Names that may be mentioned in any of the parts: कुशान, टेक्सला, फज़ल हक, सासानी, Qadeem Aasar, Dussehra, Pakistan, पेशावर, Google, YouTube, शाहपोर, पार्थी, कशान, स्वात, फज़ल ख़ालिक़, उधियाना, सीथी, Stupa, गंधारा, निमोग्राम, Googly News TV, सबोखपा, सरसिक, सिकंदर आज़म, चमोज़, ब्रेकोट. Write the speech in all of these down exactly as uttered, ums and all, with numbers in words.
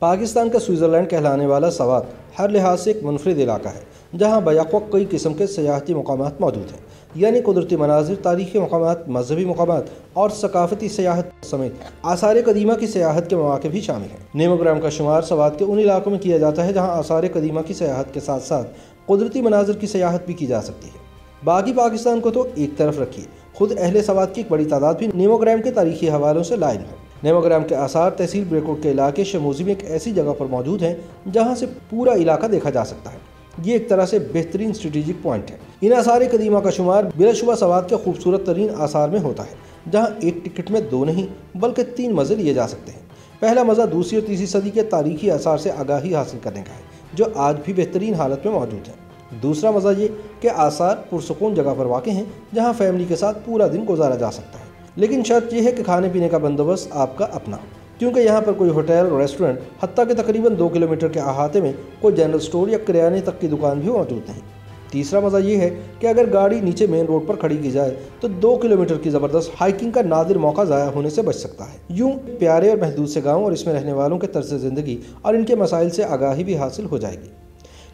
पाकिस्तान का स्विट्ज़रलैंड कहलाने वाला स्वात हर लिहाज से एक मुनफरिद इलाका है जहाँ बैक कई किस्म के सियाहती मकामात मौजूद हैं, यानी कुदरती मनाजिर, तारीखी मकामात, मजहबी मकामात और सकाफती सियाहत समेत आसार कदीमा की सियाहत के मौक़े भी शामिल हैं। निमोग्राम का शुमार स्वात के उन इलाकों में किया जाता है जहाँ आसार कदीमा की सियाहत के साथ साथ कुदरती मनाजिर की सियाहत भी की जा सकती है। बाकी पाकिस्तान को तो एक तरफ रखिए, खुद अहले स्वात की एक बड़ी तादाद भी निमोग्राम के तारीखी हवालों से लाइन है। निमोग्राम के आसार तहसील ब्रेकोट के इलाके चमोज़ में एक ऐसी जगह पर मौजूद हैं जहां से पूरा इलाका देखा जा सकता है। ये एक तरह से बेहतरीन स्ट्रेटेजिक पॉइंट है। इन आसार कदीमा का शुमार बिलाशुबा स्वात के खूबसूरत तरीन आसार में होता है, जहां एक टिकट में दो नहीं बल्कि तीन मज़े लिए जा सकते हैं। पहला मज़ा दूसरी और तीसरी सदी के तारीखी आसार से आगाही हासिल करने का है, जो आज भी बेहतरीन हालत में मौजूद है। दूसरा मज़ा ये कि आसार पुरसकून जगह पर वाक़ हैं जहाँ फैमिली के साथ पूरा दिन गुजारा जा सकता है, लेकिन शर्त यह है कि खाने पीने का बंदोबस्त आपका अपना हो, क्योंकि यहाँ पर कोई होटल, रेस्टोरेंट, हत्ता कि तकरीबन दो किलोमीटर के अहाते में कोई जनरल स्टोर या किराने तक की दुकान भी मौजूद नहीं। तीसरा मज़ा यह है कि अगर गाड़ी नीचे मेन रोड पर खड़ी की जाए तो दो किलोमीटर की ज़बरदस्त हाइकिंग का नादिर मौका ज़ाया होने से बच सकता है। यूँ प्यारे और महदूद से गाँव और इसमें रहने वालों के तर्ज ज़िंदगी और इनके मसाइल से आगाही भी हासिल हो जाएगी।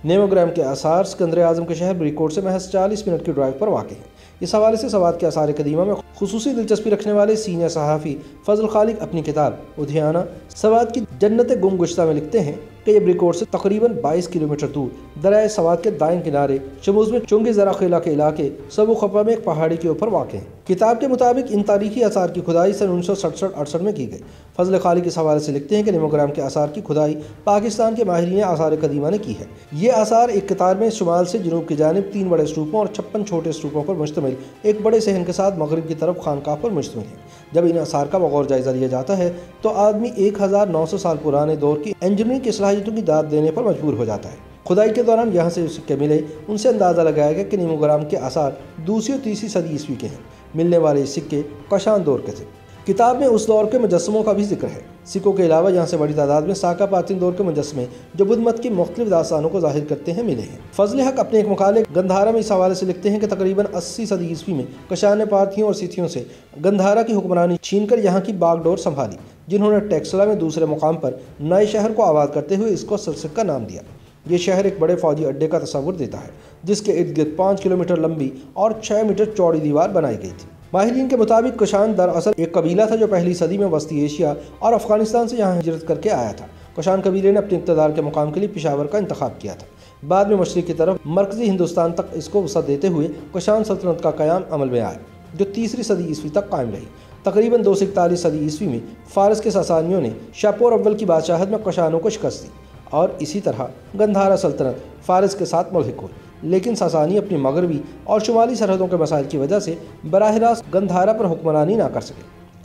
निमोग्राम के आसार सिकंदर आज़म के शहर ब्रीकोट से महज चालीस मिनट की ड्राइव पर वाक़ है। इस हवाले से स्वात के आसार कदीमा में खुसूसी दिलचस्पी रखने वाले सीनियर सहाफ़ी फज़ल ख़ालिक़ अपनी किताब उधियाना स्वात की जन्नत गुम गुश्ता में लिखते हैं कि ये ब्रीकोट से तकरीबन बाईस किलोमीटर दूर दरियाए स्वात के दाएं किनारे चमोज़ में चुंगी जरा खिला के इलाके सबोखपा में एक पहाड़ी के ऊपर वाक़ है। किताब के मुताबिक इन तारीखी आसार की खुदाई सन उन्नीस सौ सड़सठ अड़सठ में की गई। फज़ल ख़ालिक़ इस हवाले से लिखते हैं कि निमोग्राम के आसार की खुदाई पाकिस्तान के माहिरीन आसार कदीमा ने की है। ये आसार एक कतार में शुमाल से जनूब की जानिब तीन बड़े स्तूपों और छप्पन छोटे स्तूपों पर मुश्तमिल एक बड़े सहन के साथ मगरब की तरफ खानकाह पर मुश्तमिल है। जब इन आसार का बगौर जायज़ा लिया जाता है तो आदमी एक हज़ार नौ सौ साल पुराने दौर की इंजीनियरिंग की सलाहियतों की दाद देने पर मजबूर हो जाता है। खुदाई के दौरान यहाँ से सिक्के मिले, उनसे अंदाज़ा लगाया गया कि निमोग्राम के आसार दूसरी और तीसरी सदी ईस्वी के हैं। मिलने वाले सिक्के कशान दौर के थे। किताब में उस दौर के मुजस्मों का भी जिक्र है। सिक्कों के अलावा यहाँ से बड़ी तादाद में साका पार्थी दौर के मुजस्मे जो बुद्ध मत की मुख्तलिफ दास्तानों को जाहिर करते हैं मिले हैं। फज़ल हक अपने एक मकाले गंधारा में इस हवाले से लिखते हैं कि तकरीबन अस्सी सदी ईस्वी में कशान ने पार्थियों और सीथियों से गंधारा की हुक्मरानी छीनकर यहाँ की बागडोर संभाली, जिन्होंने टेक्सला में दूसरे मुकाम पर नए शहर को आबाद करते हुए इसको सरसिक का नाम दिया। ये शहर एक बड़े फौजी अड्डे का तस्वुर देता है, जिसके इर्द गिर्द पाँच किलोमीटर लंबी और छः मीटर चौड़ी दीवार बनाई गई थी। माहिरीन के मुताबिक कुशान दरअसल एक कबीला था जो पहली सदी में वस्ती एशिया और अफगानिस्तान से यहाँ हिजरत करके आया था। कुशान कबीले ने अपने इक़्तिदार के मुकाम के लिए पेशावर का इंतखाब किया था। बाद में मशरिक़ की तरफ मरकज़ी हिंदुस्तान तक इसको वसअत देते हुए कुशान सल्तनत का क़याम अमल में आया, जो तीसरी सदी ईस्वी तक कायम रही। तकरीबन दो सौ इकतालीस सदी ईस्वी में फ़ारस के सासानियों ने शाहपोर अव्वल की बादशाहत में कुशानों को शिकस्त दी और इसी तरह गंधारा सल्तनत फ़ारस के साथ मुल्हिक हुई, लेकिन सासानी अपनी मगरबी और शुमाली सरहदों के मसाइल की वजह से बराह रास्त गंधारा पर हुक्मरानी ना कर सके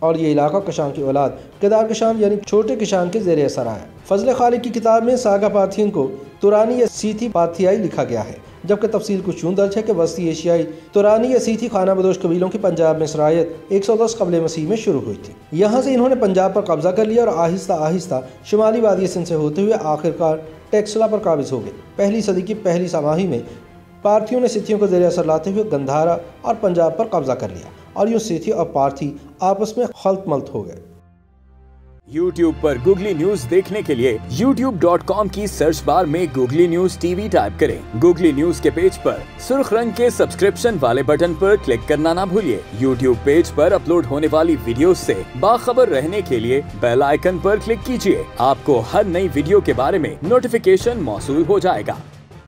और ये इलाका कशान की औलाद केदार कशान यानी छोटे कशान के ज़ेर असर आया। फज़ल ख़ालिक़ की किताब में सागा पार्थियन को तुरानी या सीथी पार्थियाई लिखा गया है, जबकि तफसील कुछ यूँ दर्ज है कि वस्ती एशियाई तुरानी या सीथी खानाबदोश कबीलों की पंजाब में सरायत एक सौ दस कबल मसीह में शुरू हुई थी। यहाँ से इन्होंने पंजाब पर कब्जा कर लिया और आहिस्ता आहिस्ता शुमाली वादी सिंध से होते हुए आखिरकार टेक्सला पर काबिज़ हो गए। पहली सदी की पहली समाही में पार्थियों ने सीथियों को ज़रिया असर लाते हुए गंधारा और पंजाब पर कब्जा कर लिया और यूँ सीथी और पार्थी आपस में खलत मलत हो गए। YouTube पर Google News देखने के लिए यूट्यूब डॉट कॉम की सर्च बार में Google News T V type करें। Google News के पेज पर सुर्ख रंग के सब्सक्रिप्शन वाले बटन पर क्लिक करना ना भूलिए। YouTube पेज पर अपलोड होने वाली वीडियोस से बाखबर रहने के लिए बेल आइकन पर क्लिक कीजिए। आपको हर नई वीडियो के बारे में नोटिफिकेशन मौसूल हो जाएगा।